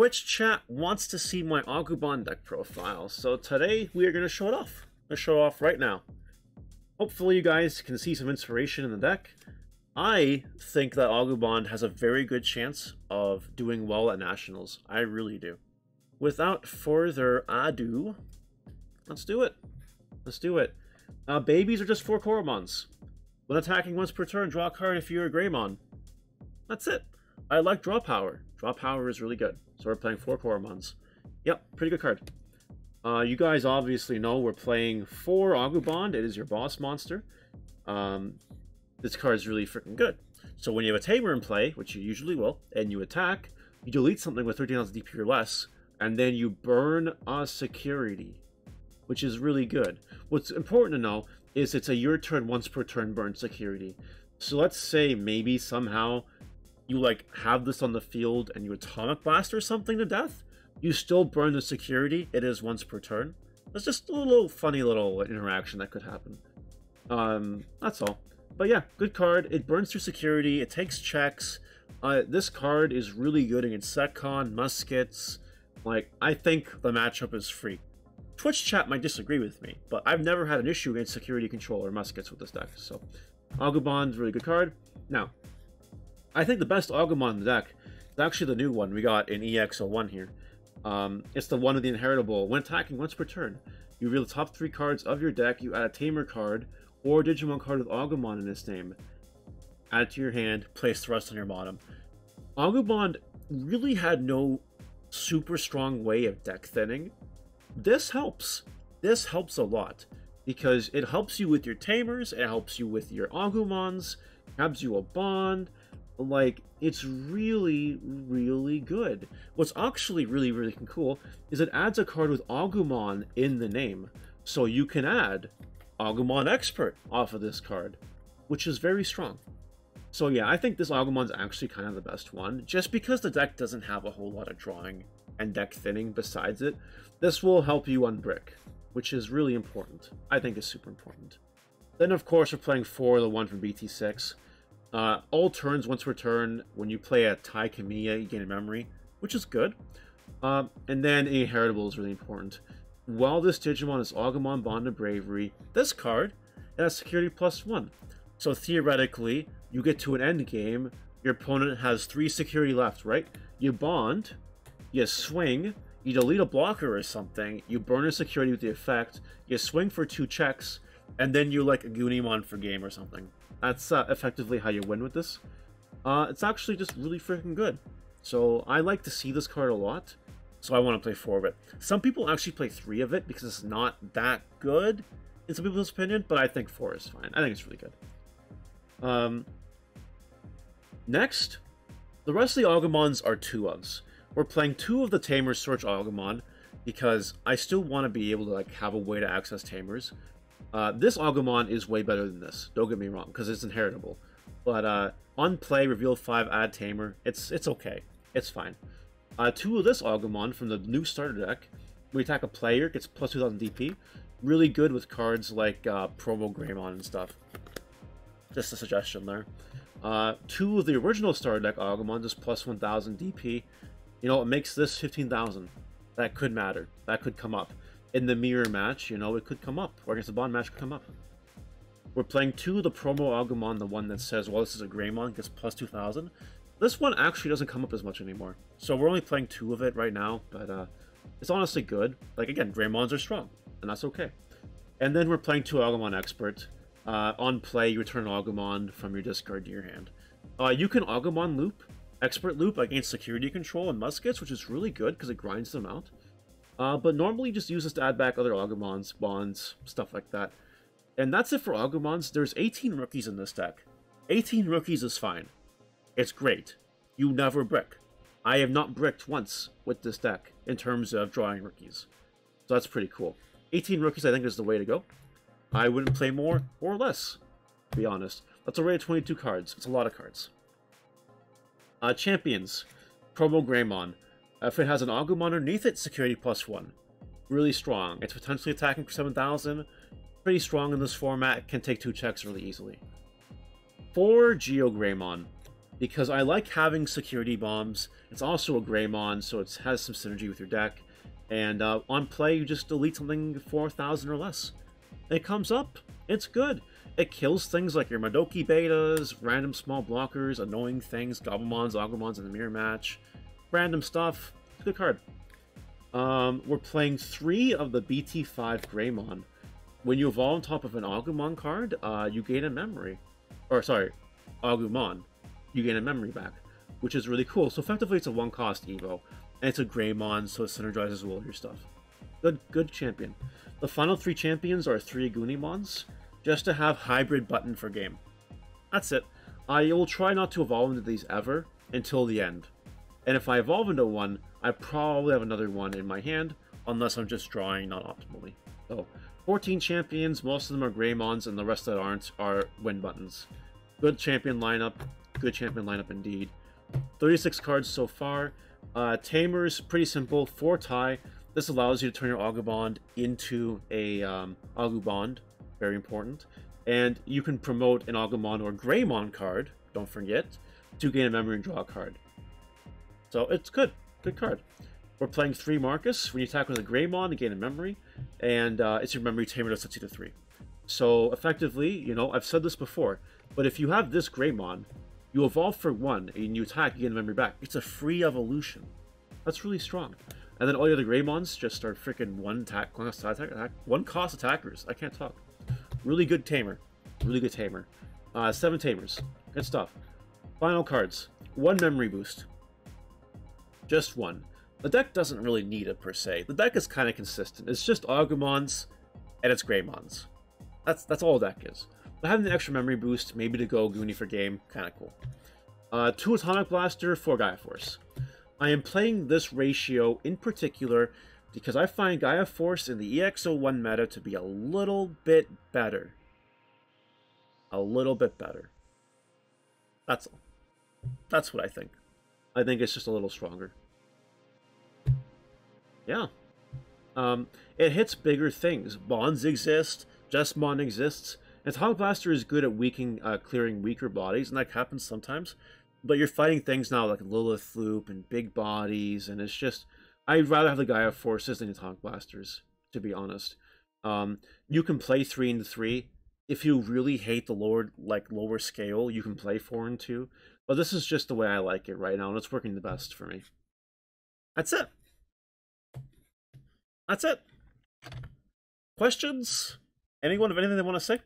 Twitch chat wants to see my Agubond deck profile, so today we are going to show it off. I'm going to show it off right now. Hopefully you guys can see some inspiration in the deck. I think that Agumon has a very good chance of doing well at Nationals. I really do. Without further ado, let's do it. Let's do it. Babies are just 4 Koromons. When attacking once per turn, draw a card if you're a Greymon. That's it. I like draw power. Draw power is really good. So we're playing 4 Koromons. Yep, pretty good card. You guys obviously know we're playing 4 Agubond. It is your boss monster. This card is really freaking good. So when you have a Tamer in play, which you usually will, and you attack, you delete something with 13,000 DP or less, and then you burn a security, which is really good. What's important to know is it's a your turn, once per turn burn security. So let's say maybe somehow you like have this on the field and you Atomic Blaster something to death, you still burn the security. It is once per turn. That's just a little funny little interaction that could happen. That's all. But yeah, good card. It burns through security. It takes checks. This card is really good against SECCON, muskets. Like, I think the matchup is free. Twitch chat might disagree with me, but I've never had an issue against security control or muskets with this deck. So Agubond's a really good card. Now, I think the best Agumon in the deck is actually the new one we got in EX01 here. It's the one with the inheritable. When attacking once per turn, you reveal the top 3 cards of your deck. You add a Tamer card or Digimon card with Agumon in its name. Add it to your hand, place the rest on your bottom. Agubond really had no super strong way of deck thinning. This helps. This helps a lot because it helps you with your Tamers, it helps you with your Agumons, grabs you a Bond. Like, it's really, really good. What's actually really, really cool is it adds a card with Agumon in the name. So you can add Agumon Expert off of this card, which is very strong. So yeah, I think this Agumon's actually kind of the best one, just because the deck doesn't have a whole lot of drawing and deck thinning besides it. This will help you unbrick, which is really important. I think is super important. Then of course we're playing for the one from BT6. All turns once per turn, when you play a Tai Kamiya, you gain a memory, which is good. And then inheritable is really important. While this Digimon is Agumon Bond of Bravery, this card has security +1. So theoretically, you get to an end game, your opponent has 3 security left, right? You bond, you swing, you delete a blocker or something, you burn a security with the effect, you swing for 2 checks, and then you like a Goonimon for game or something. That's effectively how you win with this. It's actually just really freaking good. So I like to see this card a lot. So I want to play 4 of it. Some people actually play 3 of it because it's not that good in some people's opinion, but I think 4 is fine. I think it's really good. Next, the rest of the Agumons are 2 ofs. We're playing 2 of the Tamer Search Agumon because I still want to be able to like have a way to access Tamers. This Agumon is way better than this, don't get me wrong, because it's inheritable. But on play, reveal 5, add Tamer. It's okay. It's fine. 2 of this Agumon from the new starter deck. We attack a player, gets plus 2,000 DP. Really good with cards like Promo Greymon and stuff. Just a suggestion there. 2 of the original starter deck Agumon, just plus 1,000 DP. You know, it makes this 15,000. That could matter. That could come up. In the mirror match, you know, it could come up. Or against the Bond match, it could come up. We're playing 2 of the Promo Agumon, the one that says, well, this is a Greymon, gets plus 2,000. This one actually doesn't come up as much anymore. So we're only playing 2 of it right now, but it's honestly good. Like, again, Greymons are strong, and that's okay. And then we're playing 2 Agumon Expert. On play, you return Agumon from your discard to your hand. You can Agumon Loop, Expert Loop, against security control and muskets, which is really good because it grinds them out. But normally you just use this to add back other Agumons, Bonds, stuff like that. And that's it for Agumons. There's 18 rookies in this deck. 18 rookies is fine. It's great. You never brick. I have not bricked once with this deck in terms of drawing rookies. So that's pretty cool. 18 rookies I think is the way to go. I wouldn't play more or less, to be honest. That's already 22 cards. It's a lot of cards. Champions. Promo Greymon. If it has an Agumon underneath it, security +1. Really strong. It's potentially attacking for 7,000. Pretty strong in this format. Can take 2 checks really easily. 4 Geo Greymon. because I like having security bombs. It's also a Greymon, so it has some synergy with your deck. And on play, you just delete something 4,000 or less. It comes up. It's good. It kills things like your Madoki betas, random small blockers, annoying things, Goblimons, Agumons in the mirror match, random stuff. It's a good card. We're playing 3 of the BT5 Greymon. When you evolve on top of an Agumon card, you gain a memory. Or, sorry, Agumon. You gain a memory back, which is really cool. So effectively, it's a one-cost Evo, and it's a Greymon, so it synergizes all your stuff. Good champion. The final 3 champions are 3 Goonimons, just to have hybrid button for game. That's it. I will try not to evolve into these ever until the end. And if I evolve into one, I probably have another one in my hand, unless I'm just drawing not optimally. So, 14 champions, most of them are Greymons, and the rest that aren't are win buttons. Good champion lineup. Good champion lineup indeed. 36 cards so far. Tamer's pretty simple. 4 Tai. This allows you to turn your Agubond into a Agubond. Very important. And you can promote an Agumon or Greymon card, don't forget, to gain a memory and draw a card. So it's good. Good card. We're playing 3 Marcus. When you attack with a Greymon, you gain a memory. And it's your memory tamer that sets you to 3. So effectively, you know, I've said this before, but if you have this Greymon, you evolve for 1, and you attack, you gain a memory back. It's a free evolution. That's really strong. And then all the other Greymons just are freaking one cost attackers. I can't talk. Really good Tamer. Really good Tamer. 7 Tamers. Good stuff. Final cards. 1 memory boost. Just 1. The deck doesn't really need it per se. The deck is kind of consistent. It's just Agumons and it's Greymons. That's all the deck is. But having an extra memory boost, maybe to go Goonie for game, kind of cool. 2 Atomic Blaster, 4 Gaia Force. I am playing this ratio in particular because I find Gaia Force in the EX01 meta to be a little bit better. A little bit better. That's all. That's what I think. I think it's just a little stronger. Yeah. It hits bigger things. Bonds exist. Jessmon exists. And Taunt Blaster is good at clearing weaker bodies, and that happens sometimes. But you're fighting things now like Lilith Loop and big bodies, and it's just... I'd rather have the Gaia Forces than the Taunt Blasters, to be honest. You can play 3 and 3. If you really hate the lower scale, you can play 4 and 2. But this is just the way I like it right now, and it's working the best for me. That's it. That's it. Questions? Anyone have anything they want to say?